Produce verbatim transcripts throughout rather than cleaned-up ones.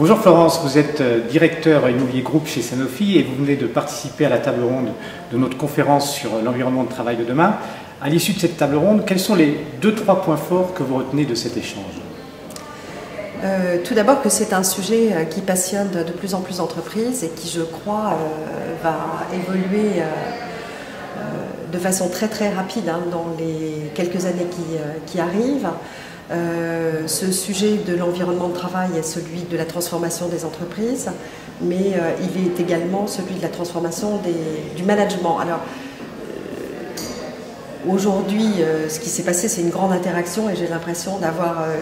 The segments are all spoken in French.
Bonjour Florence, vous êtes directeur immobilier groupe chez Sanofi et vous venez de participer à la table ronde de notre conférence sur l'environnement de travail de demain. À l'issue de cette table ronde, quels sont les deux, trois points forts que vous retenez de cet échange? Euh, tout d'abord que c'est un sujet euh, qui passionne de plus en plus d'entreprises et qui, je crois, euh, va évoluer euh, euh, de façon très très rapide hein, dans les quelques années qui, euh, qui arrivent. Euh, ce sujet de l'environnement de travail est celui de la transformation des entreprises, mais euh, il est également celui de la transformation des, du management. Alors, euh, aujourd'hui, euh, ce qui s'est passé, c'est une grande interaction et j'ai l'impression d'avoir... Euh,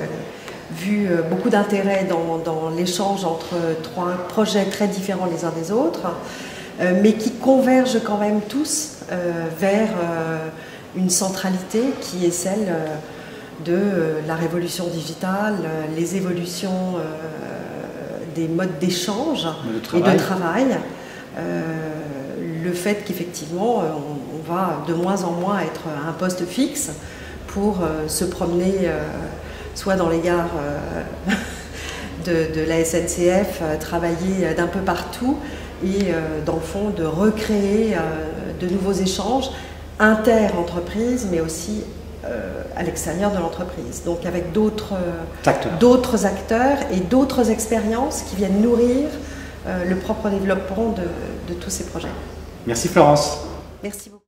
vu beaucoup d'intérêt dans, dans l'échange entre trois projets très différents les uns des autres, mais qui convergent quand même tous vers une centralité qui est celle de la révolution digitale, les évolutions des modes d'échange et de travail, le fait qu'effectivement on va de moins en moins être à un poste fixe pour se promener soit dans les gares de, de la S N C F, travailler d'un peu partout et dans le fond de recréer de nouveaux échanges inter-entreprises mais aussi à l'extérieur de l'entreprise. Donc avec d'autres acteurs. acteurs et d'autres expériences qui viennent nourrir le propre développement de, de tous ces projets. Merci Florence. Merci beaucoup.